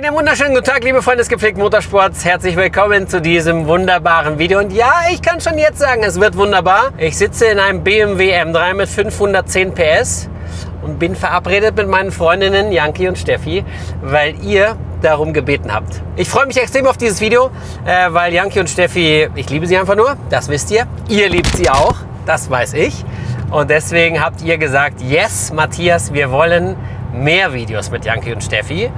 Einen wunderschönen guten Tag, liebe Freunde des gepflegten Motorsports. Herzlich willkommen zu diesem wunderbaren Video. Und ja, ich kann schon jetzt sagen, es wird wunderbar. Ich sitze in einem BMW M3 mit 510 PS und bin verabredet mit meinen Freundinnen Janki und Steffi, weil ihr darum gebeten habt. Ich freue mich extrem auf dieses Video, weil Janki und Steffi, ich liebe sie einfach nur, das wisst ihr. Ihr liebt sie auch, das weiß ich. Und deswegen habt ihr gesagt, yes, Matthias, wir wollen mehr Videos mit Janki und Steffi.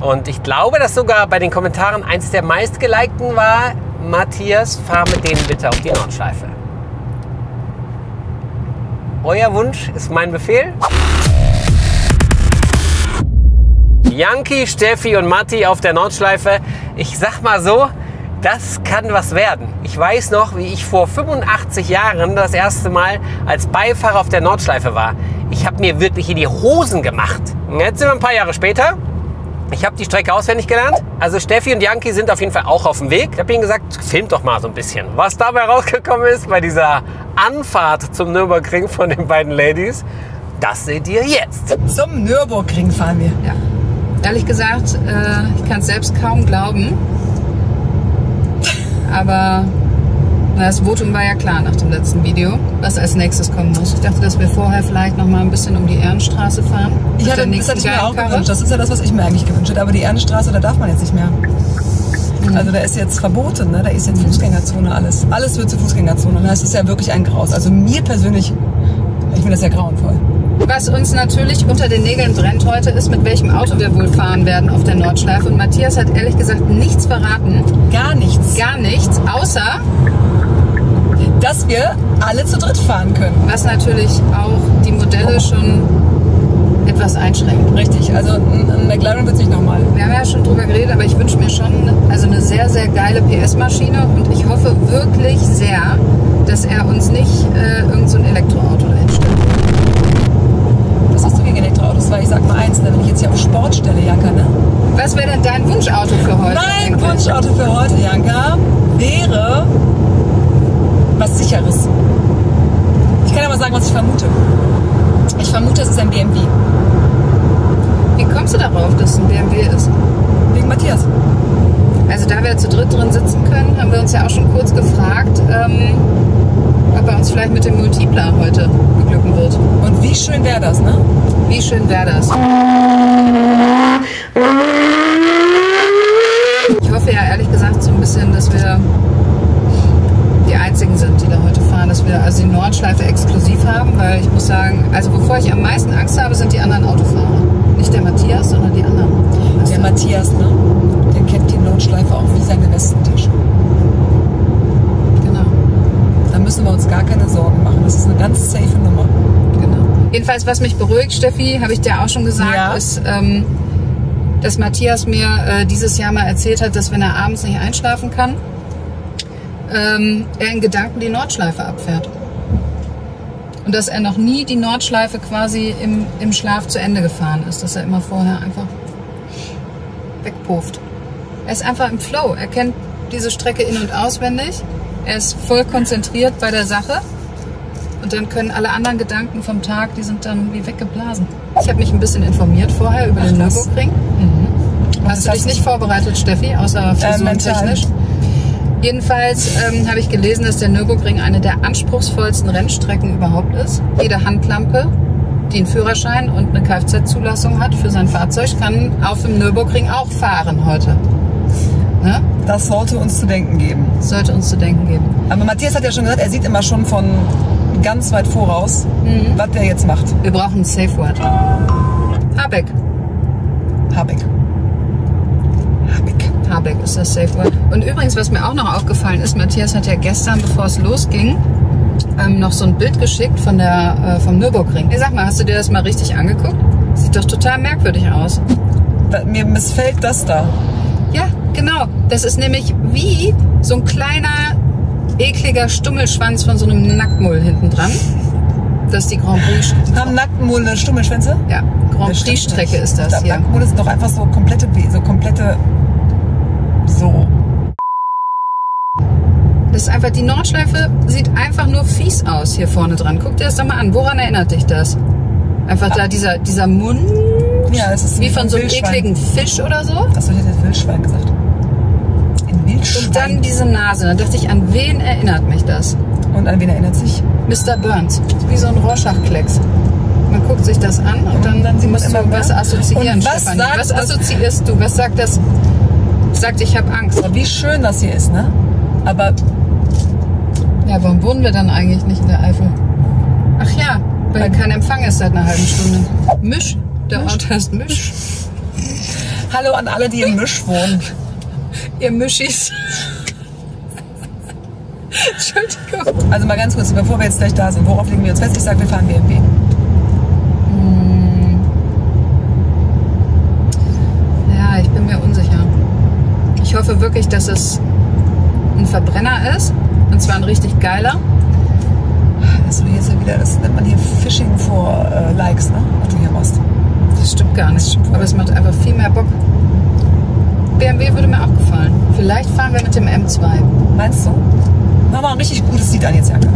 Und ich glaube, dass sogar bei den Kommentaren eins der meistgelikten war, Matthias, fahr mit denen bitte auf die Nordschleife. Euer Wunsch ist mein Befehl. Janki, Steffi und Matti auf der Nordschleife. Ich sag mal so, das kann was werden. Ich weiß noch, wie ich vor 85 Jahren das erste Mal als Beifahrer auf der Nordschleife war. Ich habe mir wirklich in die Hosen gemacht. Und jetzt sind wir ein paar Jahre später. Ich habe die Strecke auswendig gelernt. Also Steffi und Janki sind auf jeden Fall auch auf dem Weg. Ich habe ihnen gesagt, filmt doch mal so ein bisschen. Was dabei rausgekommen ist bei dieser Anfahrt zum Nürburgring von den beiden Ladies, das seht ihr jetzt. Zum Nürburgring fahren wir. Ja. Ehrlich gesagt, ich kann es selbst kaum glauben. Aber das Votum war ja klar nach dem letzten Video, was als nächstes kommen muss. Ich dachte, dass wir vorher vielleicht noch mal ein bisschen um die Ehrenstraße fahren. Ich hatte, das hatte ich mir auch gewünscht. Das ist ja das, was ich mir eigentlich gewünscht hätte. Aber die Ehrenstraße, da darf man jetzt nicht mehr. Mhm. Also da ist jetzt verboten, ne? Da ist jetzt Fußgängerzone, alles. Alles wird zur Fußgängerzone. Das ist ja wirklich ein Graus. Also mir persönlich, ich finde das ja grauenvoll. Was uns natürlich unter den Nägeln brennt heute ist, mit welchem Auto wir wohl fahren werden auf der Nordschleife. Und Matthias hat ehrlich gesagt nichts verraten. Gar nichts. Gar nichts, außer dass wir alle zu dritt fahren können. Was natürlich auch die Modelle schon etwas einschränkt. Richtig, also ein McLaren wird es nicht nochmal. Wir haben ja schon drüber geredet, aber ich wünsche mir schon eine sehr, sehr geile PS-Maschine und ich hoffe wirklich sehr, dass er uns nicht irgend so ein Elektroauto dahinstellt. Was hast du gegen Elektroautos? Weil ich sag mal eins, wenn ich jetzt hier auf Sport stelle, Janka, ne? Was wäre denn dein Wunschauto für heute? Mein Wunschauto für heute, Janka, wäre was Sicheres. Ich kann aber sagen, was ich vermute. Ich vermute, es ist ein BMW. Wie kommst du darauf, dass es ein BMW ist? Wegen Matthias. Also da wir zu dritt drin sitzen können, haben wir uns ja auch schon kurz gefragt, ob er uns vielleicht mit dem Multipler heute beglücken wird. Und wie schön wäre das, ne? Wie schön wäre das. Ich hoffe ja ehrlich gesagt so ein bisschen, dass wir die einzigen sind, die da heute fahren, dass wir also die Nordschleife exklusiv haben, weil ich muss sagen, also bevor ich am meisten Angst habe, sind die anderen Autofahrer. Nicht der Matthias, sondern die anderen. Was der Matthias, ne? Der kennt die Nordschleife auch wie seine Westentisch. Genau. Da müssen wir uns gar keine Sorgen machen. Das ist eine ganz safe Nummer. Genau. Jedenfalls, was mich beruhigt, Steffi, habe ich dir auch schon gesagt, ja, ist, dass Matthias mir dieses Jahr mal erzählt hat, dass wenn er abends nicht einschlafen kann, er in Gedanken die Nordschleife abfährt. Und dass er noch nie die Nordschleife quasi im Schlaf zu Ende gefahren ist. Dass er immer vorher einfach wegpufft. Er ist einfach im Flow. Er kennt diese Strecke in- und auswendig. Er ist voll konzentriert bei der Sache. Und dann können alle anderen Gedanken vom Tag, die sind dann wie weggeblasen. Ich habe mich ein bisschen informiert vorher über den Nürburgring. Mhm. Hast du dich nicht vorbereitet, Steffi, außer physiotechnisch? Jedenfalls habe ich gelesen, dass der Nürburgring eine der anspruchsvollsten Rennstrecken überhaupt ist. Jede Handlampe, die einen Führerschein und eine Kfz-Zulassung hat für sein Fahrzeug, kann auf dem Nürburgring auch fahren heute. Ne? Das sollte uns zu denken geben. Sollte uns zu denken geben. Aber Matthias hat ja schon gesagt, er sieht immer schon von ganz weit voraus, was der jetzt macht. Wir brauchen ein Safe Word. Habeck. Habeck. Habeck. Habeck ist das Safe Word. Und übrigens, was mir auch noch aufgefallen ist, Matthias hat ja gestern, bevor es losging, noch so ein Bild geschickt von vom Nürburgring. Hey, sag mal, hast du dir das mal richtig angeguckt? Sieht doch total merkwürdig aus. Mir missfällt das da. Ja, genau. Das ist nämlich wie so ein kleiner, ekliger Stummelschwanz von so einem Nacktmull hinten dran. Das ist die Grand Prix. Haben Nacktmull eine Stummelschwänze? Ja, Grand Prix-Strecke ist das. Ja. Nacktmull ist doch einfach so komplette so. Das ist einfach, die Nordschleife sieht einfach nur fies aus hier vorne dran. Guck dir das doch mal an. Woran erinnert dich das? Einfach da dieser Mund komisch. Ja, es ist wie von so einem ekligen Fisch oder so. Achso, ich hätte jetzt Wildschwein gesagt. Ein Wildschwein. Und dann diese Nase. Da dachte ich, an wen erinnert mich das? Und an wen erinnert sich? Mr. Burns. Wie so ein Rorschach-Klecks. Man guckt sich das an und dann sieht man immer was assoziieren. Was assoziierst du? Was sagt das? Sagt, ich habe Angst. Aber wie schön das hier ist, ne? Aber. Ja, warum wohnen wir dann eigentlich nicht in der Eifel? Ach ja, weil kein Empfang ist seit einer halben Stunde. Misch? Der Ort heißt Misch. Hallo an alle, die in Misch wohnen. Ihr Mischis. Entschuldigung. Also mal ganz kurz, bevor wir jetzt gleich da sind, worauf legen wir uns fest? Ich sage, wir fahren BMW. Ja, ich bin mir unsicher. Ich hoffe wirklich, dass es ein Verbrenner ist. Und zwar ein richtig geiler. Das will jetzt wieder, das nennt man hier Fishing for Likes, ne? Was du hier machst. Das stimmt gar nicht. Stimmt, aber es macht einfach viel mehr Bock. BMW würde mir auch gefallen. Vielleicht fahren wir mit dem M2. Meinst du? Machen wir ein richtig gutes Lied an jetzt, Janka.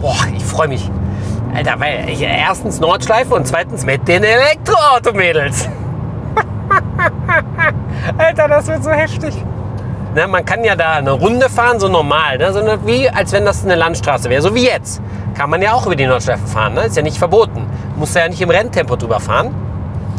Boah, ich freue mich. Alter, weil ich erstens Nordschleife und zweitens mit den Elektroauto-Mädels. Alter, das wird so heftig. Ne, man kann ja da eine Runde fahren, so normal, ne? So wie, als wenn das eine Landstraße wäre, so wie jetzt. Kann man ja auch über die Nordschleife fahren, ne? Ist ja nicht verboten. Muss ja nicht im Renntempo drüber fahren.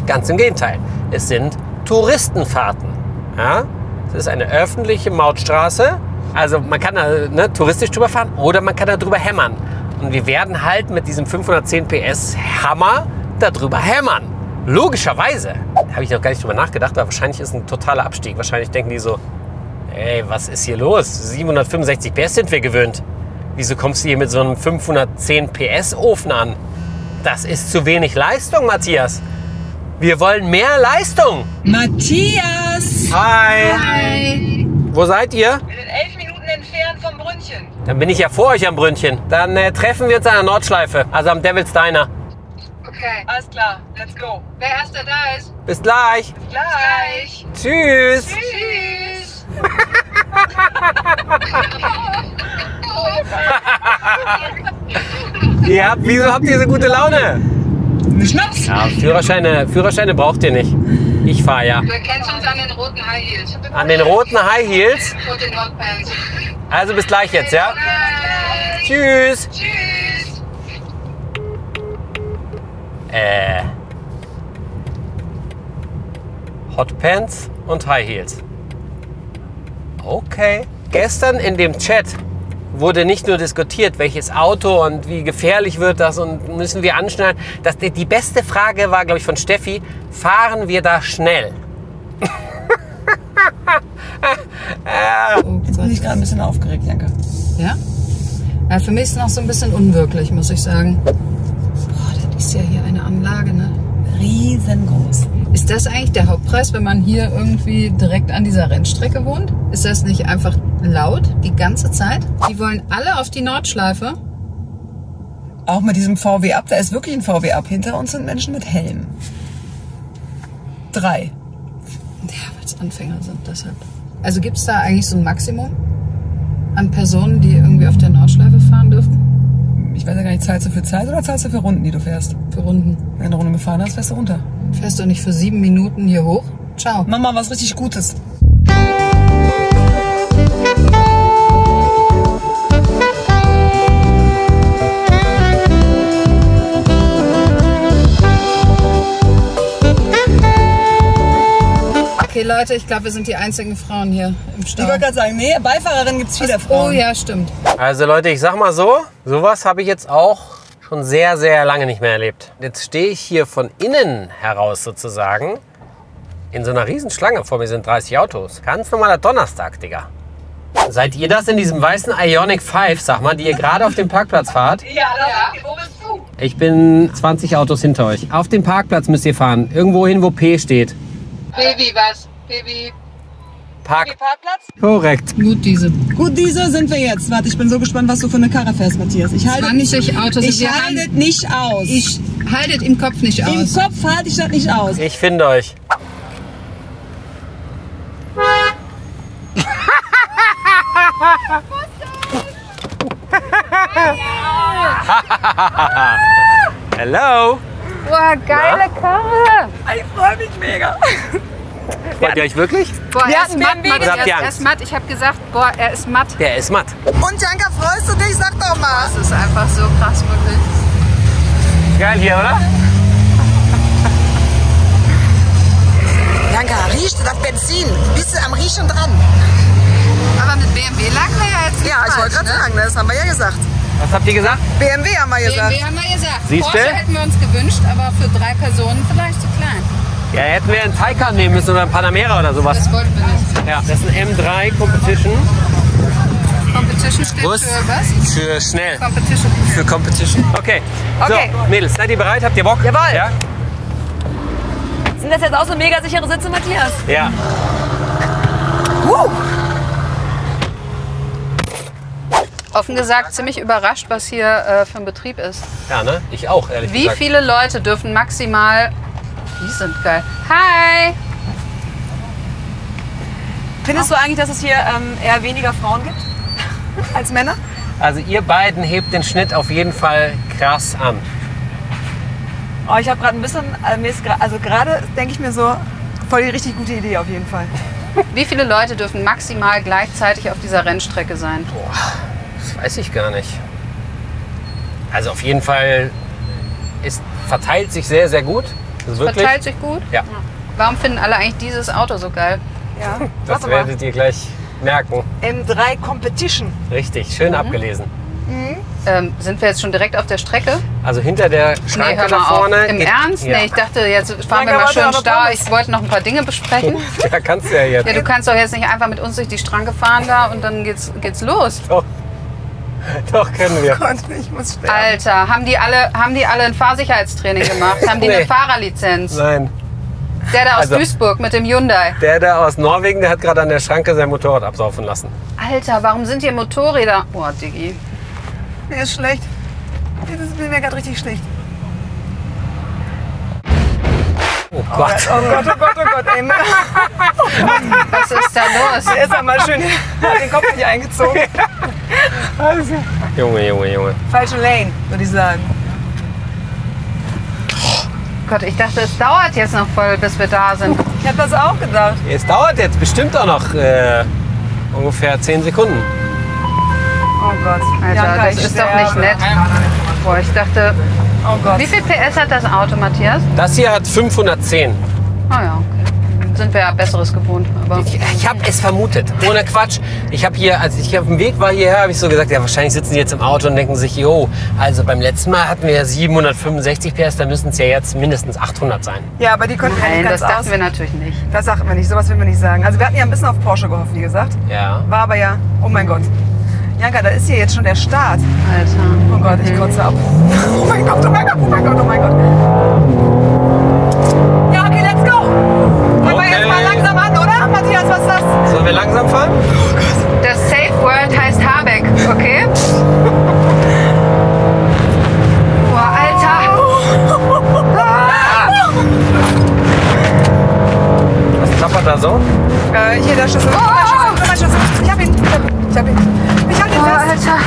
Ganz im Gegenteil. Es sind Touristenfahrten. Ja? Es ist eine öffentliche Mautstraße. Also man kann da touristisch drüber fahren oder man kann da drüber hämmern. Und wir werden halt mit diesem 510 PS Hammer darüber hämmern. Logischerweise. Da habe ich noch gar nicht drüber nachgedacht, aber wahrscheinlich ist ein totaler Abstieg. Wahrscheinlich denken die so, ey, was ist hier los? 765 PS sind wir gewöhnt. Wieso kommst du hier mit so einem 510 PS Ofen an? Das ist zu wenig Leistung, Matthias. Wir wollen mehr Leistung. Matthias! Hi! Hi! Wo seid ihr? Wir sind 11 Minuten entfernt vom Brünnchen. Dann bin ich ja vor euch am Brünnchen. Dann treffen wir uns an der Nordschleife, also am Devil's Diner. Okay, alles klar. Let's go. Wer erster da ist. Bis gleich. Bis gleich. Tschüss. Tschüss. Wieso habt ihr so gute Laune? Schnaps. Ja, Führerscheine braucht ihr nicht. Ich fahre ja. Du erkennst uns an den roten High Heels. An den roten High Heels? Und den Hotpants. Also bis gleich jetzt, ja? Tschüss. Tschüss. Hotpants und High Heels. Okay. Gestern in dem Chat wurde nicht nur diskutiert, welches Auto und wie gefährlich wird das und müssen wir anschnallen. Die beste Frage war, glaube ich, von Steffi, fahren wir da schnell? Jetzt bin ich gerade ein bisschen aufgeregt, Janka. Ja? Ja, für mich ist es noch so ein bisschen unwirklich, muss ich sagen. Boah, das ist ja hier eine Anlage, ne? Riesengroß. Ist das eigentlich der Hauptpreis, wenn man hier irgendwie direkt an dieser Rennstrecke wohnt? Ist das nicht einfach laut die ganze Zeit? Die wollen alle auf die Nordschleife. Auch mit diesem VW Up. Da ist wirklich ein VW Up. Hinter uns sind Menschen mit Helm. 3. Ja, weil es Anfänger sind, deshalb. Also gibt es da eigentlich so ein Maximum an Personen, die irgendwie auf der Nordschleife fahren dürfen? Ich weiß ja gar nicht, zahlst du für Zeit oder zahlst du für Runden, die du fährst? Für Runden. Wenn du eine Runde gefahren hast, fährst du runter. Fährst du nicht für 7 Minuten hier hoch? Ciao. Mach mal was richtig Gutes. Okay, Leute, ich glaube, wir sind die einzigen Frauen hier im Stau. Ich wollte gerade sagen, nee, Beifahrerinnen gibt es viele Frauen. Oh ja, stimmt. Also Leute, ich sag mal so, sowas habe ich jetzt auch schon sehr, sehr lange nicht mehr erlebt. Jetzt stehe ich hier von innen heraus sozusagen in so einer Riesenschlange. Vor mir sind 30 Autos. Ganz normaler Donnerstag, Digga. Seid ihr das in diesem weißen Ioniq 5, sag mal, die ihr gerade auf dem Parkplatz fahrt? Ja, ja. Wo bist du? Ich bin 20 Autos hinter euch. Auf dem Parkplatz müsst ihr fahren. Irgendwo hin, wo P steht. Baby, was? Baby. Parkplatz? Korrekt. Gut, diese sind wir jetzt. Warte, ich bin so gespannt, was du für eine Karre fährst, Matthias. Ich halte es nicht aus. Ich halte es im Kopf nicht aus. Im Kopf halte ich das nicht aus. Ich finde euch. Hello! Boah, geile Karre! Ich freue mich mega! Freut ihr euch wirklich? Boah, er ist matt. Ich habe gesagt, boah, er ist matt. Der ist matt. Und Janka, freust du dich? Sag doch mal. Das ist einfach so krass, wirklich. Geil hier, oder? Janka, riecht nach Benzin. Bist du am Riechen dran? Aber mit BMW lagen wir ja jetzt nicht. Ja, ich wollte gerade sagen, das haben wir ja gesagt. Was habt ihr gesagt? BMW haben wir gesagt. BMW haben wir gesagt. Siehste? Porsche hätten wir uns gewünscht, aber für 3 Personen vielleicht zu klein. Ja, hätten wir einen Taycan nehmen müssen oder einen Panamera oder sowas. Das wollten wir nicht. Ja, das ist ein M3 Competition. Competition steht für was? Für schnell. Competition. Für Competition. Okay. Okay. So, Mädels, seid ihr bereit? Habt ihr Bock? Jawohl. Ja? Sind das jetzt auch so mega sichere Sitze, Matthias? Ja. Woo! Offen gesagt ziemlich überrascht, was hier für ein Betrieb ist. Ja, ne? Ich auch, ehrlich gesagt. Wie viele Leute dürfen maximal... Die sind geil. Hi! Findest du eigentlich, dass es hier eher weniger Frauen gibt als Männer? Also ihr beiden hebt den Schnitt auf jeden Fall krass an. Oh, ich habe gerade ein bisschen... Also gerade denke ich mir so, voll die richtig gute Idee auf jeden Fall. Wie viele Leute dürfen maximal gleichzeitig auf dieser Rennstrecke sein? Boah. Das weiß ich gar nicht. Also auf jeden Fall, es verteilt sich sehr, sehr gut. Es verteilt sich gut? Ja. Warum finden alle eigentlich dieses Auto so geil? Ja. Das werdet ihr gleich merken. M3 Competition. Richtig, schön abgelesen. Mhm. Sind wir jetzt schon direkt auf der Strecke? Also hinter der Schranke nach vorne. Auf. Im Ernst? Ja. Nee, ich dachte, jetzt fahren wir mal schön Stau. Ich wollte noch ein paar Dinge besprechen. Ja, kannst du ja jetzt. Ja, du kannst doch jetzt nicht einfach mit uns durch die Schranke fahren da und dann geht's los. Oh. Doch, können wir. Oh Gott, ich muss sterben. Alter, haben die alle ein Fahrsicherheitstraining gemacht? Haben die eine Fahrerlizenz? Nein. Der da aus Duisburg mit dem Hyundai. Der da aus Norwegen, der hat gerade an der Schranke sein Motorrad absaufen lassen. Alter, warum sind hier Motorräder? Boah, Diggi. Mir ist schlecht. Mir gerade richtig schlecht. Oh Gott. Oh Gott, oh Gott, oh Gott, ey. Was ist da los? Der ist einmal schön den Kopf nicht eingezogen. Also. Junge, Junge, Junge. Falsche Lane, würde ich sagen. Gott, ich dachte, es dauert jetzt noch voll, bis wir da sind. Ich habe das auch gedacht. Es dauert jetzt bestimmt auch noch ungefähr 10 Sekunden. Oh Gott. Alter, das ist doch nicht nett. Boah, ich dachte... Oh Gott. Wie viel PS hat das Auto, Matthias? Das hier hat 510. Ah ja, okay. Sind wir ja Besseres gewohnt. Aber ich habe es vermutet, ohne Quatsch. Ich habe hier, als ich auf dem Weg war hierher, habe ich so gesagt, ja wahrscheinlich sitzen die jetzt im Auto und denken sich, jo, also beim letzten Mal hatten wir 765 PS, da müssen es ja jetzt mindestens 800 sein. Ja, aber die konnten wir nicht ganz aus. Das dachten wir natürlich nicht. Das dachten wir nicht, sowas will man nicht sagen. Also wir hatten ja ein bisschen auf Porsche gehofft, wie gesagt. Ja. War aber ja, oh mein Gott. Janka, da ist hier jetzt schon der Start. Alter. Oh Gott, ich kotze ab. Oh mein Gott, oh mein Gott, oh mein Gott, oh mein Gott. Ja, okay, let's go. Fangen wir jetzt mal langsam an, oder? Matthias, was ist das? Sollen wir langsam fahren? Oh Gott. Das Safe Word heißt Habeck, okay? Boah, Alter. Was klappert da so? Hier, der Schlüssel. Oh, der Schlüssel. Ich hab ihn. Ich hab ihn. Alter.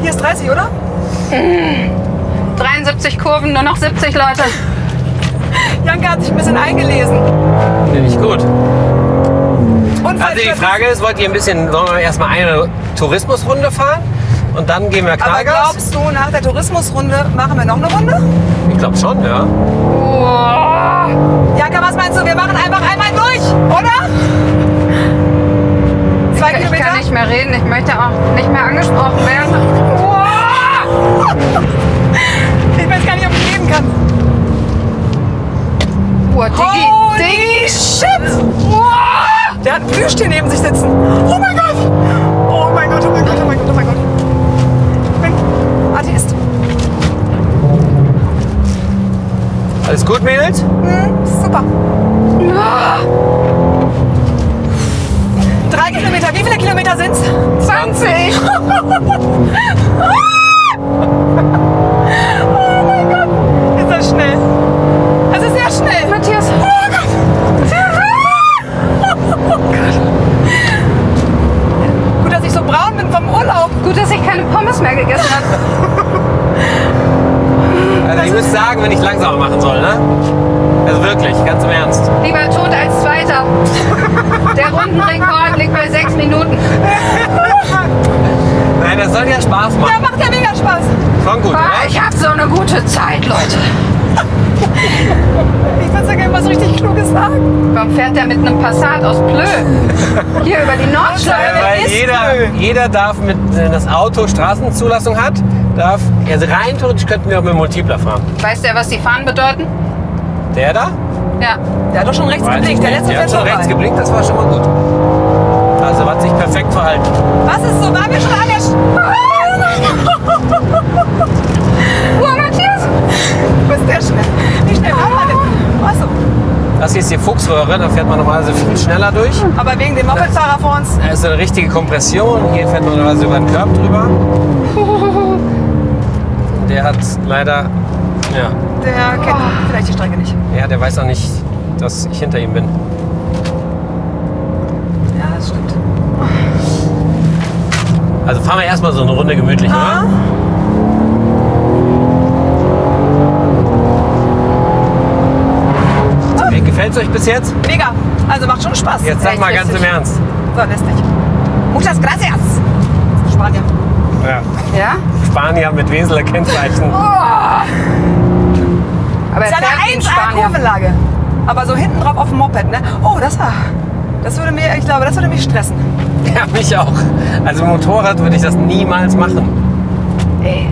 Hier ist 30, oder? 73 Kurven, nur noch 70 Leute. Janka hat sich ein bisschen eingelesen. Finde ich gut. Und also die Frage ist, wollt ihr ein bisschen, sollen wir erstmal eine Tourismusrunde fahren und dann gehen wir Knallgas? Aber glaubst du, nach der Tourismusrunde machen wir noch eine Runde? Ich glaube schon, ja. Oh. Janka, was meinst du? Wir machen einfach einmal durch, oder? Ich kann nicht mehr reden, ich möchte auch nicht mehr angesprochen werden. Ich weiß gar nicht, ob ich reden kann. Boah, Diggi, Diggi, shit! Der hat ein Plüschtier neben sich sitzen. Oh mein Gott! Oh mein Gott, oh mein Gott, oh mein Gott, oh mein Gott. Ich bin Atheist. Alles gut, Mädels? Super. 3 Kilometer. Wie viele Kilometer sind's? 20. Oh mein Gott. Ist das schnell. Es ist sehr schnell. Matthias. Oh Gott. Gut, dass ich so braun bin vom Urlaub. Gut, Gut, dass ich keine Pommes mehr gegessen habe. Also ich müsste sagen, wenn ich langsamer machen soll, ne? Also wirklich, ganz im Ernst. Lieber tot als Zweiter. Der Rundenrekord liegt bei 6 Minuten. Nein, das soll ja Spaß machen. Ja, macht ja mega Spaß. Schon gut, boah, ne? Ich hab so eine gute Zeit, Leute. Ich würde sogar was richtig Kluges sagen. Warum fährt der mit einem Passat aus Plö hier über die Nordschleife? Weil jeder darf, mit das Auto Straßenzulassung hat, darf, also rein theoretisch könnten wir auch mit dem Multipler fahren. Weißt du, was die Fahnen bedeuten? Der da? Ja. Der hat doch schon rechts geblinkt. Der letzte hat schon rechts geblinkt, das war schon mal gut. Also hat sich perfekt verhalten. Was ist so? Waren wir schon an der Matthias! Du bist sehr schnell. Wie schnell fahren wir denn? Achso. Das hier ist die Fuchsröhre, da fährt man normalerweise viel schneller durch. Aber wegen dem Mopedfahrer vor uns. Da ist eine richtige Kompression. Hier fährt man normalerweise über den Körb drüber. Der hat leider. Ja. Der kennt vielleicht die Strecke nicht. Ja, der weiß auch nicht, dass ich hinter ihm bin. Ja, das stimmt. Also fahren wir erstmal so eine Runde gemütlich, oder? Gefällt es euch bis jetzt? Mega. Also macht schon Spaß. Jetzt sag mal ganz im Ernst. So, lästig. Muchas gracias. Spanier. Ja. Ja? Spanier mit Weseler Kennzeichen. Oh. Aber es ist eine 1A Kurvenlage. Aber so hinten drauf auf dem Moped, ne? Oh, das würde mir, ich glaube, das würde mich stressen. Ja, mich auch. Also Motorrad würde ich das niemals machen. Ey.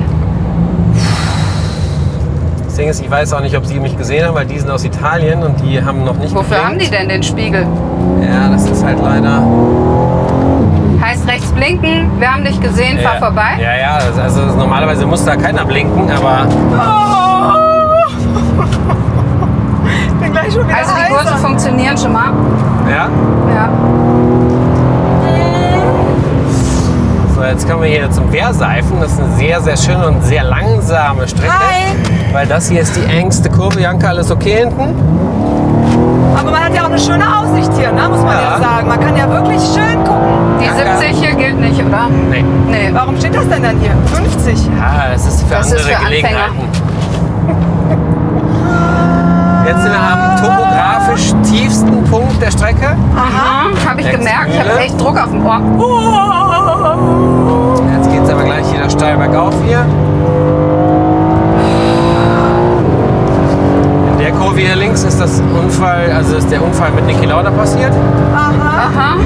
Das Ding ist, ich weiß auch nicht, ob sie mich gesehen haben, weil die sind aus Italien und die haben noch nicht. Wofür geblinkt. Haben die denn den Spiegel? Ja, das ist halt leider. Heißt rechts blinken, wir haben dich gesehen, fahr vorbei. Ja, ja, also normalerweise muss da keiner blinken, aber. Oh. Ich bin gleich schon wieder heiser. Also die Kurse funktionieren schon mal. Ja? Ja. So, jetzt kommen wir hier zum Wehrseifen. Das ist eine sehr, sehr schöne und sehr langsame Strecke. Hi. Weil das hier ist die engste Kurve. Janka, alles okay hinten? Aber man hat ja auch eine schöne Aussicht hier, ne? Muss man ja sagen. Man kann ja wirklich schön gucken. Die Janka. 70 hier gilt nicht, oder? Nee. Nee. Warum steht das denn dann hier? 50? Ja, das ist für das andere ist für Gelegenheiten. Anfänger. Jetzt sind wir am topografisch tiefsten Punkt der Strecke. Aha, habe ich gemerkt. Ich habe echt Druck auf dem Ohr. Jetzt geht es aber gleich wieder steil bergauf hier. Wie hier links ist das Unfall, also ist der Unfall mit Niki Lauda passiert. Aha. Aha.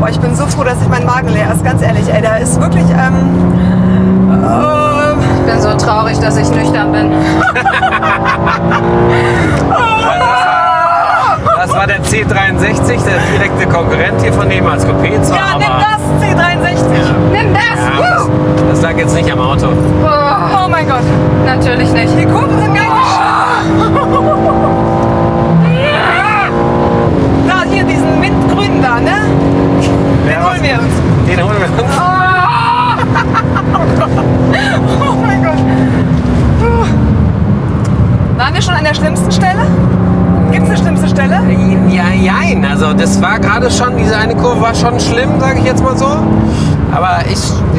Boah, ich bin so froh, dass ich meinen Magen leer ist, ganz ehrlich, ey, da ist wirklich, ich bin so traurig, dass ich nüchtern bin. Das war der C63, der direkte Konkurrent hier von dem als Coupé. Zwar, ja, nimm das, C63! Ja. Nimm das! Ja, das lag jetzt nicht am Auto. Oh, oh mein Gott! Natürlich nicht. Die Kurven sind geil. Da, hier diesen Mintgrünen da, ne? Den holen wir uns. Den holen wir uns. Oh, oh mein Gott! Waren wir schon an der schlimmsten Stelle? Gibt es eine schlimmste Stelle? Ja, nein. Also das war gerade schon, diese eine Kurve war schon schlimm, sage ich jetzt mal so. Aber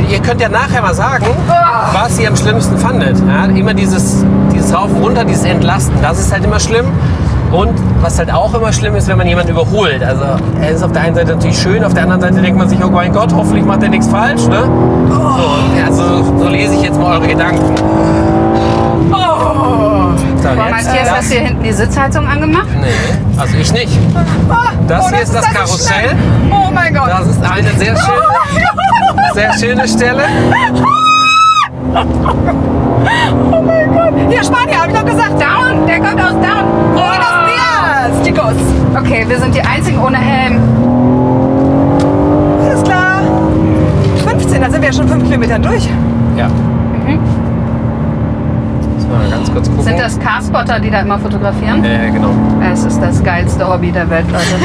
ihr könnt ja nachher mal sagen, was ihr am schlimmsten fandet. Ja, immer dieses Rauf und runter, dieses Entlasten, das ist halt immer schlimm. Und was halt auch immer schlimm ist, wenn man jemanden überholt. Also es ist auf der einen Seite natürlich schön, auf der anderen Seite denkt man sich, oh mein Gott, hoffentlich macht der nichts falsch, ne? So, also so lese ich jetzt mal eure Gedanken. So, Matthias, hast du hier hinten die Sitzheizung angemacht? Nee, also ich nicht. Das hier ist das Karussell. Oh mein Gott. Das ist eine sehr schöne Stelle. Oh mein Gott. Hier, Spanier, habe ich doch gesagt. Down, der kommt aus Down. Buenos dias, chicos. Okay, wir sind die Einzigen ohne Helm. Alles klar. 15, da sind wir ja schon 5 Kilometer durch. Ja. Mhm. Ganz kurz gucken. Sind das Carspotter, die da immer fotografieren? Ja, genau. Es ist das geilste Hobby der Welt, Leute.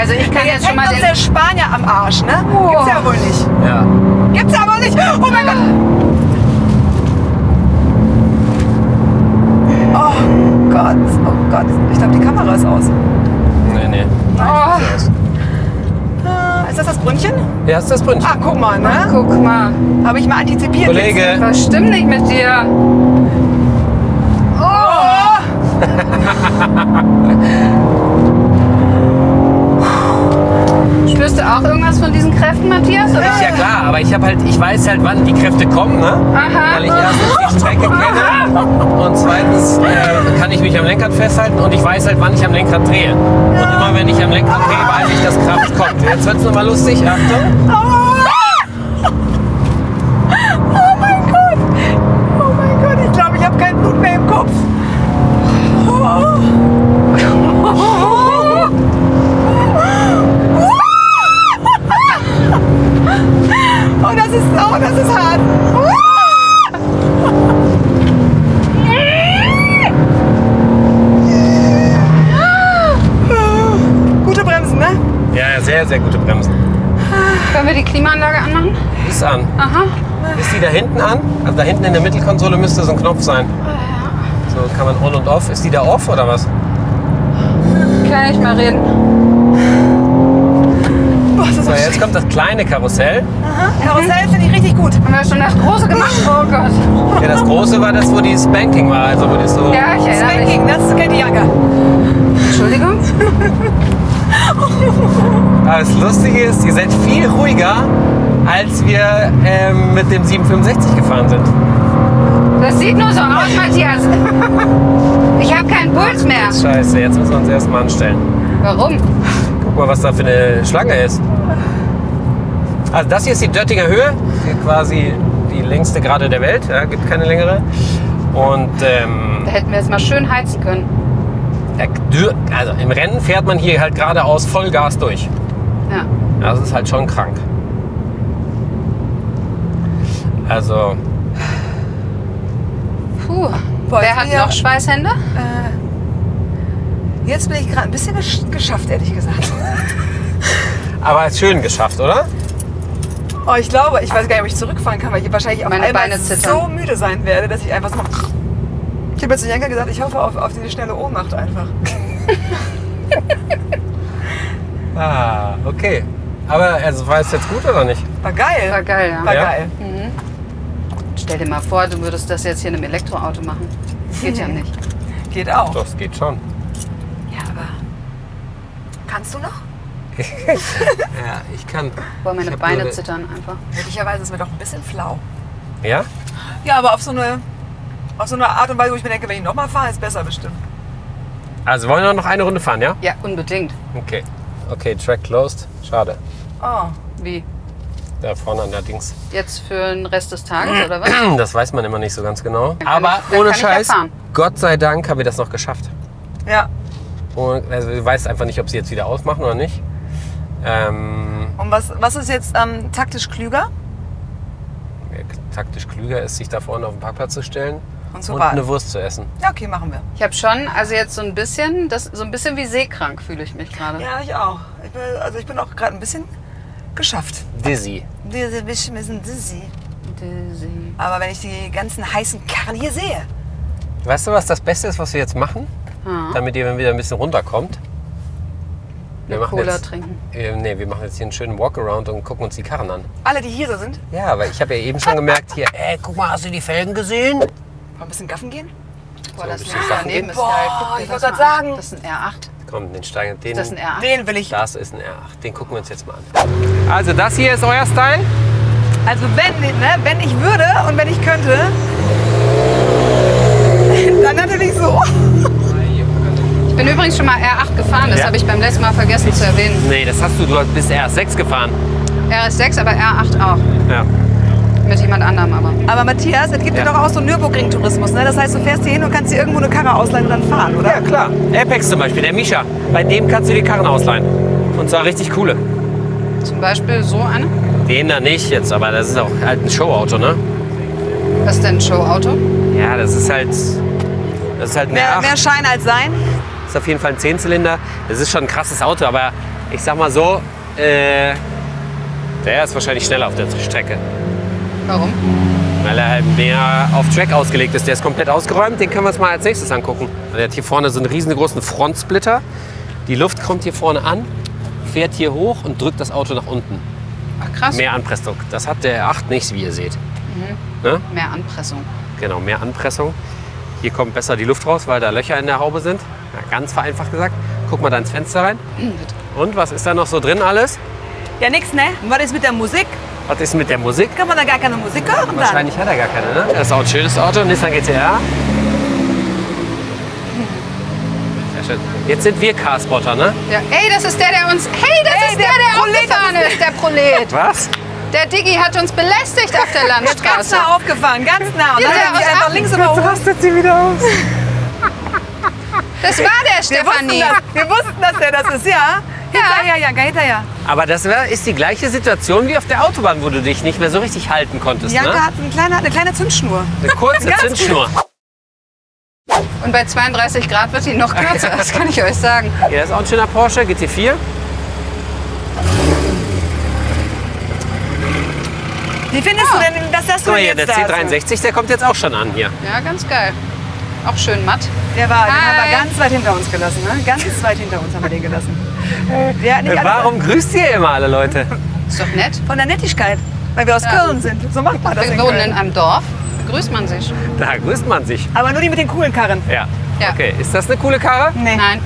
Also ich kann jetzt schon mal den... Der Spanier am Arsch, ne? Oh. Gibt's ja wohl nicht. Ja. Gibt's ja wohl nicht! Oh mein Gott! Oh Gott! Oh. Oh Gott, ich glaube, die Kamera ist aus. Nee. Oh. Ist aus. Ist das das Brünnchen? Ja, ist das Brünnchen. Ah, guck mal, ne? Ach, guck mal. Habe ich mal antizipiert. Kollege. Jetzt. Was stimmt nicht mit dir? Oh! Spürst du auch irgendwas von diesen Kräften, Matthias? Oder? Ja klar, aber ich weiß halt, wann die Kräfte kommen, ne? Aha. Weil ich erstens die Strecke kenne und zweitens kann ich mich am Lenkrad festhalten und ich weiß halt, wann ich am Lenkrad drehe. Ja. Und immer wenn ich am Lenkrad drehe, weiß ich, dass Kraft kommt. Jetzt wird's nochmal lustig, Achtung. Oh mein Gott! Oh mein Gott, ich glaube, ich habe kein Blut mehr im Kopf. Oh, das ist hart. Gute Bremsen, ne? Ja, sehr, sehr gute Bremsen. Können wir die Klimaanlage anmachen? Ist an. Aha. Ist die da hinten an? Also da hinten in der Mittelkonsole müsste so ein Knopf sein. So kann man on und off. Ist die da off oder was? Kann ich mal reden. So, jetzt kommt das kleine Karussell. Aha. Karussell finde ich richtig gut. Haben wir schon das große gemacht? Oh Gott. Ja, das große war das, wo die Spanking war. Also wo die so. Ja, ich erinnere mich. Spanking, das kennt die Janka. Entschuldigung? Aber das Lustige ist, ihr seid viel ruhiger, als wir mit dem 765 gefahren sind. Das sieht nur so aus, Matthias. Ich habe keinen Puls mehr. Jetzt scheiße, jetzt müssen wir uns erstmal anstellen. Warum? Guck mal, was da für eine Schlange ist. Also das hier ist die Döttinger Höhe, quasi die längste gerade der Welt, ja, gibt keine längere. Und da hätten wir es mal schön heizen können. Also im Rennen fährt man hier halt geradeaus Vollgas durch. Ja. Das ist halt schon krank. Also. Puh. Boah, wer hat noch Schweißhände? Jetzt bin ich gerade ein bisschen geschafft, ehrlich gesagt. Aber schön geschafft, oder? Oh, ich glaube, ich weiß gar nicht, ob ich zurückfahren kann, weil ich wahrscheinlich auf einmal so müde sein werde, dass ich einfach so... Ich habe jetzt zu Janka gesagt, ich hoffe auf diese schnelle Ohnmacht einfach. Ah, okay. Aber also, war es jetzt gut oder nicht? War geil. War geil, ja. War geil. Mhm. Stell dir mal vor, du würdest das jetzt hier in einem Elektroauto machen. Geht ja nicht. Geht auch. Doch, das geht schon. Kannst du noch? Ja, ich kann. Boah, meine Beine zittern einfach. Möglicherweise ist mir doch ein bisschen flau. Ja? Ja, aber auf so eine Art und Weise, wo ich mir denke, wenn ich nochmal fahre, ist besser bestimmt. Also wollen wir noch eine Runde fahren, ja? Ja, unbedingt. Okay. Okay, Track closed. Schade. Oh, wie? Da vorne an der Dings. Jetzt für den Rest des Tages, oder was? Das weiß man immer nicht so ganz genau. Aber ohne Scheiß, Gott sei Dank haben wir das noch geschafft. Ja. Und also du weißt einfach nicht, ob sie jetzt wieder ausmachen oder nicht. Und was ist jetzt taktisch klüger? Ja, taktisch klüger ist, sich da vorne auf den Parkplatz zu stellen und eine Wurst zu essen. Ja, okay, machen wir. Ich habe schon, also jetzt so ein bisschen wie seekrank fühle ich mich gerade. Ja, ich auch. Ich bin auch gerade ein bisschen geschafft. Dizzy. Ein bisschen dizzy. Dizzy. Aber wenn ich die ganzen heißen Karren hier sehe. Weißt du, was das Beste ist, was wir jetzt machen? Damit ihr wieder ein bisschen runterkommt. Wir Cola jetzt, trinken. Nee, wir machen jetzt hier einen schönen Walkaround und gucken uns die Karren an. Alle, die hier so sind? Ja, weil ich habe ja eben schon gemerkt, hier, ey, guck mal, hast du die Felgen gesehen? Wollen wir ein bisschen gaffen gehen? Boah, so, das ist ein daneben. Boah, ich wollte gerade sagen. Das ist ein R8. Komm, den steigen. Den, das ist ein R8. Den will ich. Das ist ein R8. Den gucken wir uns jetzt mal an. Also das hier ist euer Style? Also wenn ich würde und wenn ich könnte, dann natürlich so. Ich bin übrigens schon mal R8 gefahren, das habe ich beim letzten Mal vergessen zu erwähnen. Nee, das hast du bist R6 gefahren. R6, aber R8 auch. Ja. Mit jemand anderem aber. Aber Matthias, es gibt ja doch auch so einen Nürburgring-Tourismus, ne? Das heißt, du fährst hier hin und kannst dir irgendwo eine Karre ausleihen und dann fahren, oder? Ja, klar. Apex zum Beispiel, der Micha, bei dem kannst du die Karren ausleihen. Und zwar richtig coole. Zum Beispiel so eine? Den da nicht jetzt, aber das ist auch halt ein Showauto, ne? Was ist denn ein Showauto? Ja, das ist halt eine R8. Mehr Schein als Sein. Ist auf jeden Fall ein 10-Zylinder. Das ist schon ein krasses Auto, aber ich sag mal so, der ist wahrscheinlich schneller auf der Strecke. Warum? weil er halt mehr auf Track ausgelegt ist. Der ist komplett ausgeräumt, den können wir uns mal als nächstes angucken. Der hat hier vorne so einen riesengroßen Frontsplitter. Die Luft kommt hier vorne an, fährt hier hoch und drückt das Auto nach unten. Ach krass. Mehr Anpressdruck. Das hat der R8 nicht, wie ihr seht. Mhm. Ne? Mehr Anpressung. Genau, mehr Anpressung. Hier kommt besser die Luft raus, weil da Löcher in der Haube sind. Ja, ganz vereinfacht gesagt. Guck mal da ins Fenster rein. Und was ist da noch so drin alles? Ja, nix, ne? Und was ist mit der Musik? Was ist mit der Musik? Kann man da gar keine Musik hören? Wahrscheinlich dann? Hat er gar keine, ne? Das ist auch ein schönes Auto, Nissan GTR. Sehr schön. Jetzt sind wir Carspotter, ne? Ja. Ey, das ist der, der uns... Hey, das ist der, der aufgefahren ist, der Prolet. Was? Der Digi hat uns belästigt auf der Landstraße. Ganz nah aufgefahren, ganz nah. Und ja, dann hat er einfach links über oben. Rastet sie wieder aus. Das war der Stefanie. Wir wussten, dass der das ist, ja. Hinterher, ja. Janka, hinterher. Aber das ist die gleiche Situation wie auf der Autobahn, wo du dich nicht mehr so richtig halten konntest. Janka, ne? Hat eine kleine Zündschnur. Eine kurze Zündschnur. Und bei 32 Grad wird die noch kürzer, das kann ich euch sagen. Ja, das ist auch ein schöner Porsche GT4. Wie findest du denn, dass das so jetzt der C63, der kommt jetzt auch schon an hier. Ja, ganz geil. Auch schön matt. Den haben wir ganz weit hinter uns gelassen, ne? Ganz weit hinter uns haben wir den gelassen. Warum grüßt ihr immer alle Leute? Ist doch nett. Von der Nettigkeit, weil wir aus Köln sind. So macht man das. Wir wohnen in einem Dorf, da grüßt man sich. Da grüßt man sich. Aber nur die mit den coolen Karren. Ja. Okay, ist das eine coole Karre? Nee. Nein.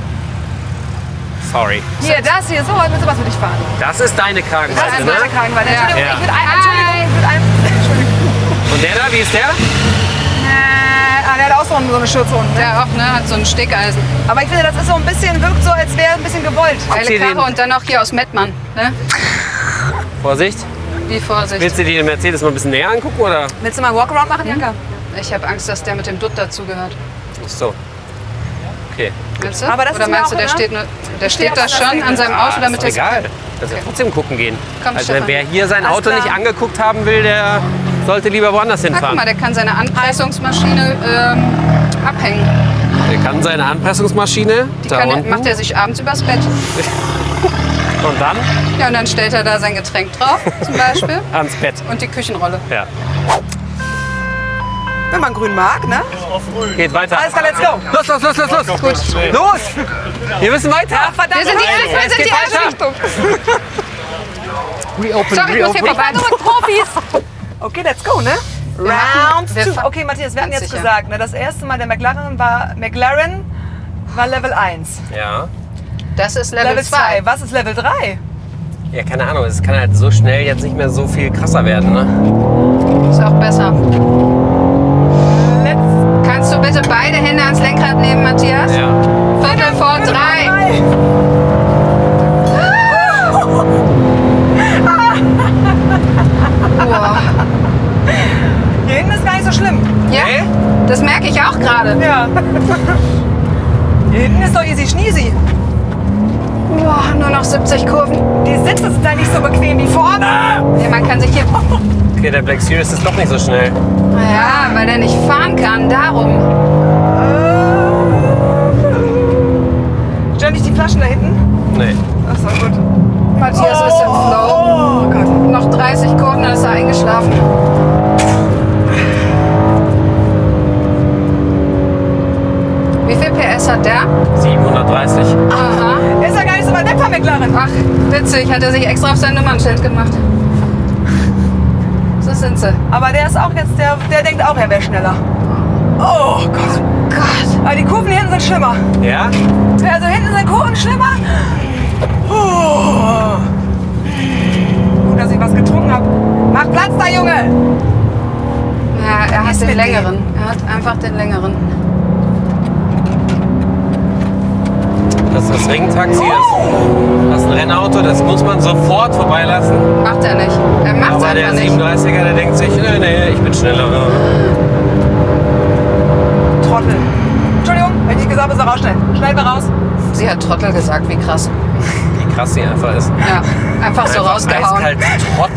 Sorry. Hier, das hier, so, heute willst du was für dich fahren. Das ist deine Kragenweite, ne? Das ist meine Kragenweite. Entschuldigung, Und der da, wie ist der? Der hat auch so eine Schürze unten. Ne? Der auch, ne? Hat so ein Stickeisen. Aber ich finde, das ist so ein bisschen, wirkt so, als wäre ein bisschen gewollt. Geile Karre und dann auch hier aus Mettmann, ne? Vorsicht. Wie Vorsicht? Willst du dir den Mercedes mal ein bisschen näher angucken, oder? Willst du mal einen Walkaround machen, Janka? Ich habe Angst, dass der mit dem Dutt dazugehört. Ach so. Okay. Willst du? Aber das oder meinst du, der steht da schon an seinem Auto, damit er... Egal, dass wir trotzdem gucken gehen. Komm, also wer hier sein Auto nicht angeguckt haben will, der sollte lieber woanders hinfahren. Guck mal, der kann seine Anpressungsmaschine abhängen. Der kann seine Anpressungsmaschine macht er sich abends übers Bett. Und dann? Ja, und dann stellt er da sein Getränk drauf, zum Beispiel. Ans Bett. Und die Küchenrolle. Ja. Wenn man grün mag, ne? Geht weiter. Alles klar, let's go. Los. Gut. Los! Wir müssen weiter. Ach, verdammt, wir sind die falsche Richtung. Sorry, ich muss hier vorbei. Zurück, Profis. Okay, let's go, ne? Round 2. Okay, Matthias, wir hatten jetzt gesagt, ne? Das erste Mal der McLaren war Level 1. Ja. Das ist Level 2. Was ist Level 3? Ja, keine Ahnung. Es kann halt so schnell jetzt nicht mehr so viel krasser werden, ne? Ist auch besser. Kannst du bitte beide Hände ans Lenkrad nehmen, Matthias? Ja. Viertel vor drei. Wow. Hier hinten ist gar nicht so schlimm. Ja, das merke ich auch gerade. Ja. Hier hinten ist doch easy schneezy. Wow, nur noch 70 Kurven. Die Sitze sind da nicht so bequem wie vorne. Ja, man kann sich hier... Okay, der Black Series ist doch nicht so schnell. Ja, weil der nicht fahren kann, darum. Stört nicht die Flaschen da hinten? Nee. Ach so, gut. Matthias ist im Flow. Oh Gott. Noch 30 Kurven, dann ist er eingeschlafen. Wie viel PS hat der? 730. Aha. Ist ja gar nicht so weit weg von McLaren. Ach, witzig. Hat er sich extra auf sein Nummernschild gemacht. So sind sie. Aber der ist auch jetzt, der denkt auch, er wäre schneller. Oh Gott. Aber die Kurven hinten sind schlimmer. Ja? Also hinten sind Kurven schlimmer. Gut, dass ich was getrunken habe. Mach Platz da, Junge! Ja, er hat den längeren. Er hat einfach den längeren. Das ist das Ringtaxi, das ist ein Rennauto, das muss man sofort vorbeilassen. Macht er nicht. Er macht es einfach nicht. Aber der 37er, der denkt sich, nee, ich bin schneller. Trottel. Entschuldigung, wenn ich gesagt habe, ist er rausschnell. Schnell mal raus. Sie hat Trottel gesagt, wie krass. Wie krass sie einfach ist. Ja, einfach so rausgehauen. Eiskalt Trott.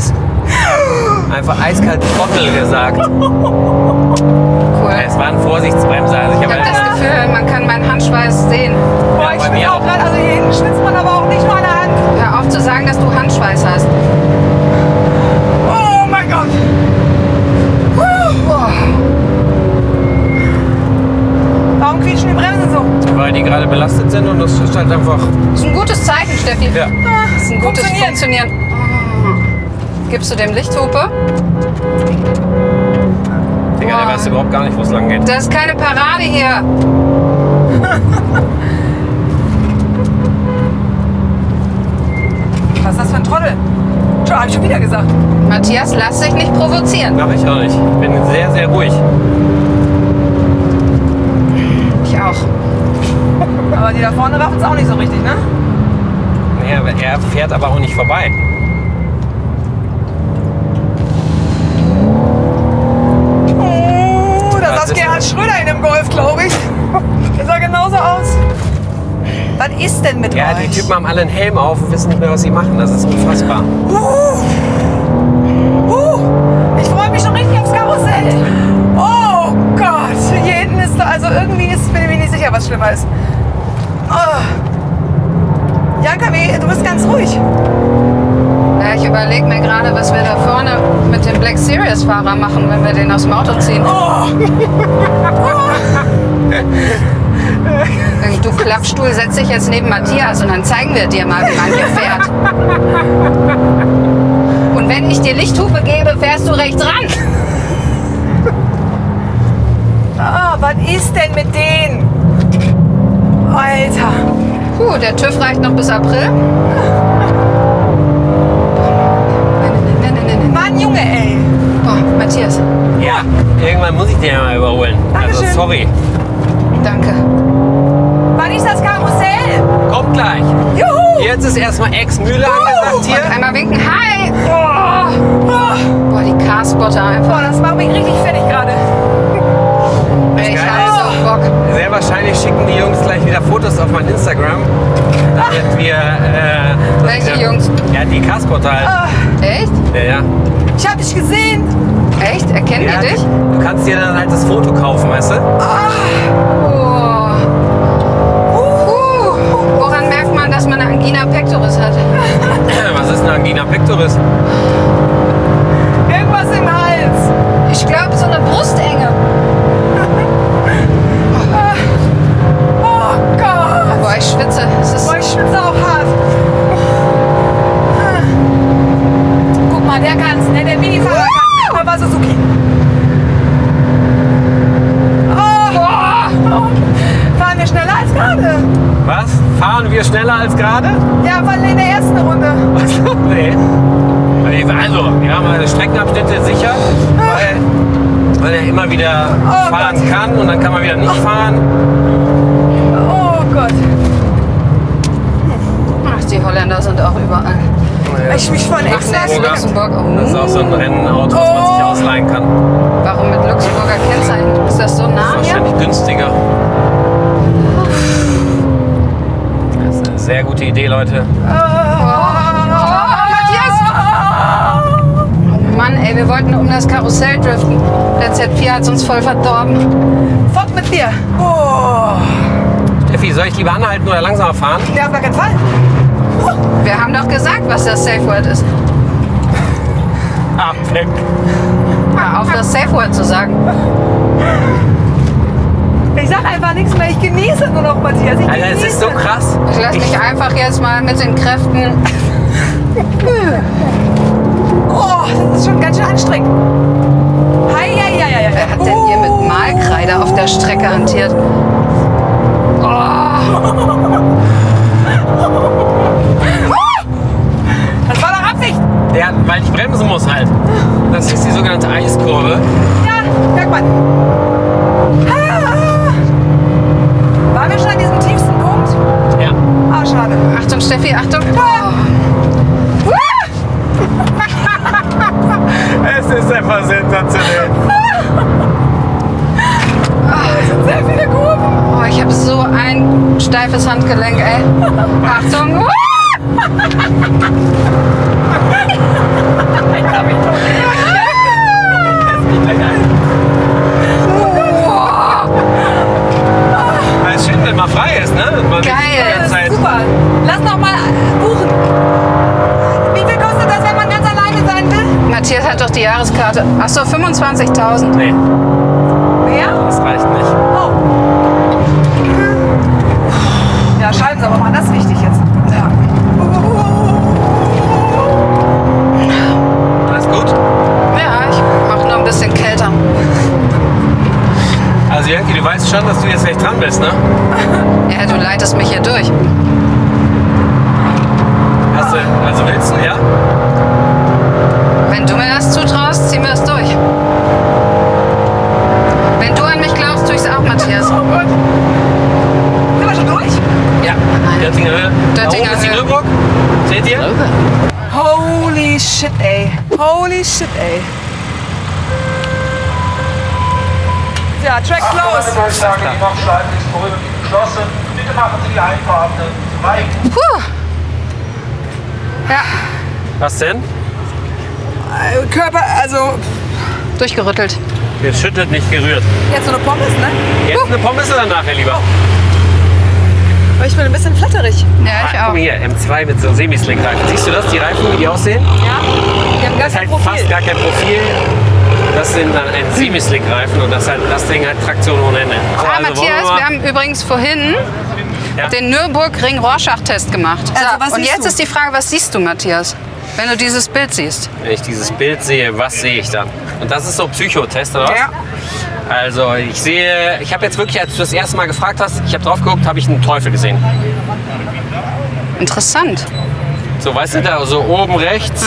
Einfach eiskalt Trottel gesagt. Cool. Es war ein Vorsichtsbremser. Also ich habe das Gefühl, man kann meinen Handschweiß sehen. Boah, ich bin auch gerade, also hier hinten schwitzt man aber auch nicht nur an der Hand. Hör auf zu sagen, dass du Handschweiß hast. Oh mein Gott! weil die gerade belastet sind und das ist halt einfach... Das ist ein gutes Zeichen, Steffi. Ja. Das ist ein gutes Funktionieren. Gibst du dem Lichthupe? Digga, der weiß überhaupt gar nicht, wo es lang geht. Das ist keine Parade hier. Was ist das für ein Trottel? Schon, hab ich schon wieder gesagt. Matthias, lass dich nicht provozieren. Mach ich auch nicht. Ich bin sehr, sehr ruhig. Ich auch. Aber die da vorne raffen es auch nicht so richtig, ne? Naja, er fährt aber auch nicht vorbei. Das ist Gerhard Schröder in dem Golf, glaube ich. Der sah genauso aus. Was ist denn mit euch? Ja, die Typen haben alle einen Helm auf und wissen nicht mehr, was sie machen. Das ist unfassbar. Ich freue mich schon richtig aufs Karussell. Oh Gott, hier hinten ist da, also irgendwie ist, bin ich mir nicht sicher, was schlimmer ist. Oh. Janka, du bist ganz ruhig. Ja, ich überlege mir gerade, was wir da vorne mit dem Black Series Fahrer machen, wenn wir den aus dem Auto ziehen. Oh. Du Klappstuhl, setz dich jetzt neben Matthias und dann zeigen wir dir mal, wie man hier fährt. Und wenn ich dir Lichthupe gebe, fährst du rechts ran. Oh, was ist denn mit denen? Alter. Puh, der TÜV reicht noch bis April. Mann, Junge, ey. Oh, Matthias. Ja, irgendwann muss ich den ja mal überholen. Dankeschön. Also, sorry. Danke. Wann ist das Karussell? Kommt gleich. Juhu. Jetzt ist erstmal Ex-Mühle angesagt hier. Und einmal winken. Hi. Oh. Oh. Boah, die Carspotter einfach. Boah, das macht mich richtig fertig gerade. Ich hab so Bock. Sehr wahrscheinlich schicken die Jungs gleich wieder Fotos auf mein Instagram. Damit wir... welche Jungs? Ja, die Carspotter halt. Oh. Echt? Ja, ja. Ich hab dich gesehen. Echt? Erkennen ja, die dich? Du kannst dir dann halt das Foto kaufen, weißt du? Oh. Woran merkt man, dass man eine Angina pectoris hat? Was ist eine Angina pectoris? Irgendwas im Hals. Ich glaube, so eine Brustenge. Oh Gott. Boah, ich schwitze. Boah, ich schwitze auch hart. Guck mal, der kann's, ne? Der Minifahrer kann's. Aber Suzuki. Fahren wir schneller als gerade? Was? Fahren wir schneller als gerade? Ja, weil in der ersten Runde. Was? Nee. Also, wir haben alle Streckenabschnitte sicher, weil er immer wieder fahren kann und dann kann man wieder nicht fahren. Oh Gott. Ach, die Holländer sind auch überall. Ja. Ich mich von Luxemburg. Das ist auch so ein Rennenauto, das man sich ausleihen kann. Warum mit Luxemburger Kennzeichen? Ist das so nah hier? Wahrscheinlich günstiger. Das ist eine sehr gute Idee, Leute. Mann, ey, wir wollten um das Karussell driften. Der Z4 hat uns voll verdorben. Fort mit dir! Oh. Steffi, soll ich lieber anhalten oder langsamer fahren? Ja, auf gar keinen Fall. Oh. Wir haben doch gesagt, was das Safe Word ist. Apex. Ja, auf das Safe Word zu sagen. Ich sag einfach nichts mehr, ich genieße nur noch, Matthias. Ich Alter, es ist so krass. Ich lasse mich einfach jetzt mal mit den Kräften. Oh, das ist schon ganz schön anstrengend. Wer hat denn hier mit Malkreide auf der Strecke hantiert? Oh. Das war doch Absicht! Ja, weil ich bremsen muss halt. Das ist die sogenannte Eiskurve. Ja, merkt man. Waren wir schon an diesem tiefsten Punkt? Ja. Ah, schade. Achtung, Steffi, Achtung. Oh. Es ist einfach sensationell. Es sind sehr viele Kurven. Oh, ich habe so ein steifes Handgelenk, ey. Achtung. Es ist schön, wenn man frei ist, ne? Man Geil. Super. Lass noch mal buchen. Matthias hat doch die Jahreskarte. Achso, 25.000. Nee. Mehr? Das reicht nicht. Oh. Döttinger Höhe. Döttinger Höhe. Nürburgring. Seht ihr? Holy shit, ey. Holy shit, ey. Ja, Track close. Ich würde sagen, die Nordschleife ist vorübergehend geschlossen. Bitte machen Sie die Einfahrten frei. Puh. Ja. Was denn? Körper, also... Durchgerüttelt. Geschüttelt, nicht gerührt. Jetzt so eine Pommes, ne? Jetzt eine Pommes oder nachher lieber? Oh. Ich bin ein bisschen flatterig. Ja, ich auch. Guck mal hier, M2 mit so Semislick-Reifen. Siehst du das, die Reifen, wie die aussehen? Ja. Die haben gar kein Profil. Das ist halt fast gar kein Profil. Das sind dann ein Semislick-Reifen und das Ding hat Traktion ohne Ende. Ah, also, Matthias, wir haben übrigens vorhin... Ja. Den Nürburgring-Rorschach-Test gemacht. Also, und jetzt ist die Frage, was siehst du, Matthias, wenn du dieses Bild siehst? Wenn ich dieses Bild sehe, was sehe ich dann? Und das ist so ein Psychotest, oder was? Ja. Also ich sehe, ich habe jetzt wirklich, als du das erste Mal gefragt hast, ich habe drauf geguckt, habe ich einen Teufel gesehen. Interessant. So, weißt du, da so oben rechts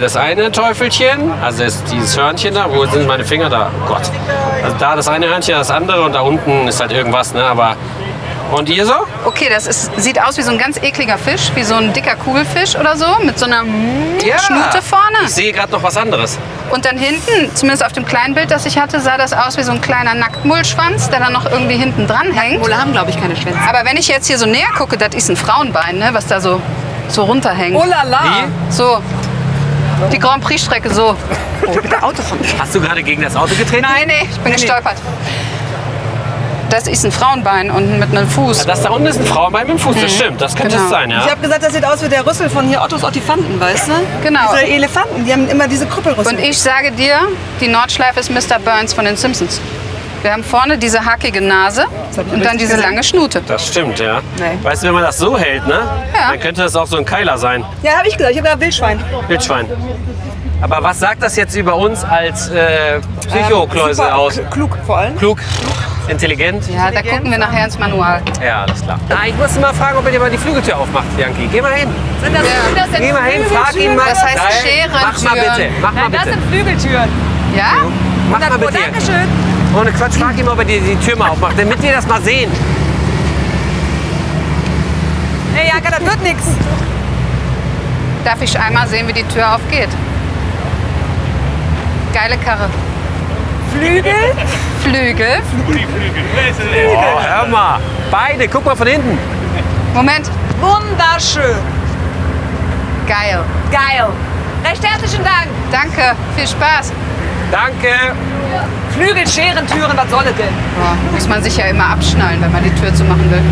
das eine Teufelchen, also ist dieses Hörnchen da, wo sind meine Finger da? Oh Gott. Also da das eine Hörnchen, das andere und da unten ist halt irgendwas, ne? Aber und ihr so? Okay, das ist, sieht aus wie so ein ganz ekliger Fisch, wie so ein dicker Kugelfisch oder so, mit so einer Schnute vorne. Ich sehe gerade noch was anderes. Und dann hinten, zumindest auf dem kleinen Bild, das ich hatte, sah das aus wie so ein kleiner Nacktmullschwanz, der dann noch irgendwie hinten dran hängt. Nacktmulle haben, glaube ich, keine Schwänze. Aber wenn ich jetzt hier so näher gucke, das ist ein Frauenbein, ne, was da so runterhängt. Oh la la! Wie? So. Die Grand Prix-Strecke so. Oh, bitte Autofahren. Hast du gerade gegen das Auto getreten? Nein, nee, ich bin gestolpert. Das ist ein Frauenbein und mit einem Fuß. Ja, das da unten ist ein Frauenbein mit dem Fuß, das stimmt. Das könnte es sein, ja. Ich habe gesagt, das sieht aus wie der Rüssel von hier Ottos Ottifanten, weißt du? Genau. Diese Elefanten, die haben immer diese Krüppelrüssel. Und ich sage dir, die Nordschleife ist Mr. Burns von den Simpsons. Wir haben vorne diese hackige Nase und dann diese lange Schnute. Das stimmt, ja. Nee. Weißt du, wenn man das so hält, ne? Ja. Dann könnte das auch so ein Keiler sein. Ja, habe ich gesagt. Ich habe gesagt Wildschwein. Wildschwein. Aber was sagt das jetzt über uns als Psychokläuse aus? Klug vor allem. Klug. Intelligent? Ja, da gucken wir nachher ins Manual. Ja, alles klar. Na, ich muss mal fragen, ob ihr dir mal die Flügeltür aufmacht, Janki. Geh mal hin. Sind das, geh mal hin, frag ihn mal. Das heißt Scherentüren. Mach mal bitte. Mach mal bitte. Das sind Flügeltüren. Ja? Mach mal bitte. Dankeschön. Ohne Quatsch, frag ihn mal, ob er dir die Tür mal aufmacht, damit wir das mal sehen. Nee, Janka, das wird nichts. Darf ich einmal sehen, wie die Tür aufgeht? Geile Karre. Flügel? Flügel. Flügel. Oh, hör mal. Beide, guck mal von hinten. Moment. Wunderschön. Geil. Geil. Recht herzlichen Dank. Danke, viel Spaß. Danke. Flügel, Scheren, Türen, was soll das denn? Oh, muss man sich ja immer abschnallen, wenn man die Tür zumachen will.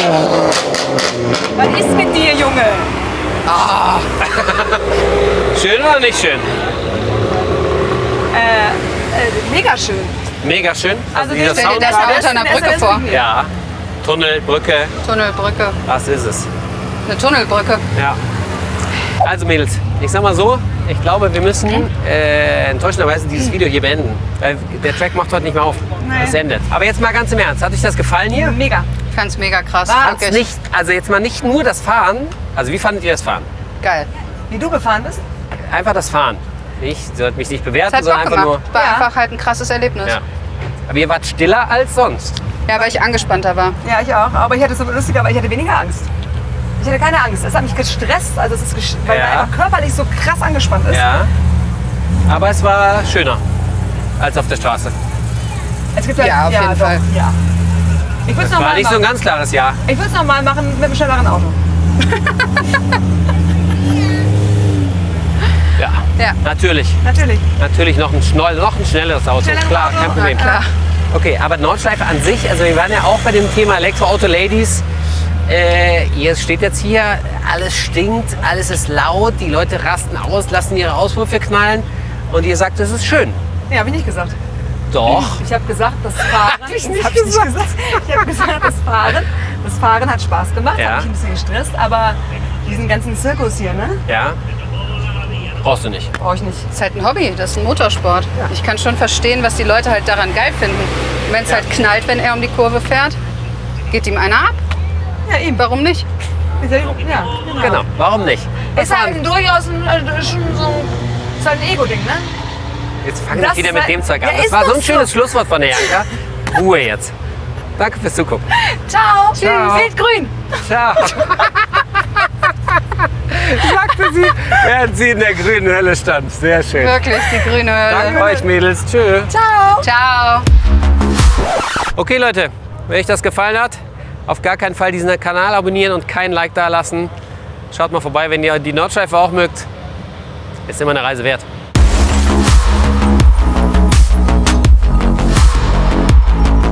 Sorry. Was ist mit dir, Junge? Oh. Schön oder nicht schön? Mega schön. Mega schön? Also der Sound ist unter einer Brücke vor. Ja. Tunnelbrücke. Tunnelbrücke. Das ist es. Eine Tunnelbrücke. Ja. Also Mädels, ich sag mal so, ich glaube, wir müssen enttäuschenderweise dieses Video hier beenden. Weil der Track macht heute nicht mehr auf. Nein. Es endet. Aber jetzt mal ganz im Ernst, hat euch das gefallen hier? Mega. Ich fand's mega krass. Nicht, also jetzt mal nicht nur das Fahren. Also wie fandet ihr das Fahren? Geil. Wie du gefahren bist? Einfach das Fahren. Ich sollte mich nicht bewerten, sondern einfach nur... War einfach halt ein krasses Erlebnis. Ja. Aber ihr wart stiller als sonst. Ja, weil ich angespannter war. Ja, ich auch. Aber ich hatte es so lustig, aber ich hatte weniger Angst. Ich hatte keine Angst. Es hat mich gestresst, also es ist weil man einfach körperlich so krass angespannt ist. Ja. Aber es war schöner als auf der Straße. Es gibt ja, auf jeden Fall. Ja. Ich das war nicht machen. So ein ganz klares Ja. Ich würde es nochmal machen mit einem schnelleren Auto. Ja, natürlich. Natürlich noch ein schnelleres Auto. Klar, kein Problem. Klar. Okay, aber Nordschleife an sich, also wir waren ja auch bei dem Thema Elektroauto-Ladies. Ihr steht jetzt hier, alles stinkt, alles ist laut, die Leute rasten aus, lassen ihre Auswürfe knallen und ihr sagt, es ist schön. Nee, habe ich nicht gesagt. Doch. Ich habe gesagt, das Fahren. Ich habe gesagt, das Fahren hat Spaß gemacht, hat mich ein bisschen gestresst, aber diesen ganzen Zirkus hier, ne? Ja. Brauchst du nicht. Brauche ich nicht. Das ist halt ein Hobby, das ist ein Motorsport. Ja. Ich kann schon verstehen, was die Leute halt daran geil finden. Wenn es halt knallt, wenn er um die Kurve fährt, geht ihm einer ab. Ja, ihm. Warum nicht? Ja, genau. Warum nicht? Ist halt durchaus ein Ego-Ding, ne? Jetzt fangen wir wieder mit dem Zeug an. Das war so ein schönes Schlusswort von der Janka. Ruhe jetzt. Danke fürs Zugucken. Ciao. Ciao. Tschüss. Wildgrün. Ciao. Sagte sie, während sie in der grünen Hölle stand. Sehr schön. Wirklich, die grüne Hölle. Danke euch, Mädels. Tschö. Ciao. Ciao. Okay, Leute. Wenn euch das gefallen hat, auf gar keinen Fall diesen Kanal abonnieren und kein Like da lassen. Schaut mal vorbei, wenn ihr die Nordschleife auch mögt. Ist immer eine Reise wert.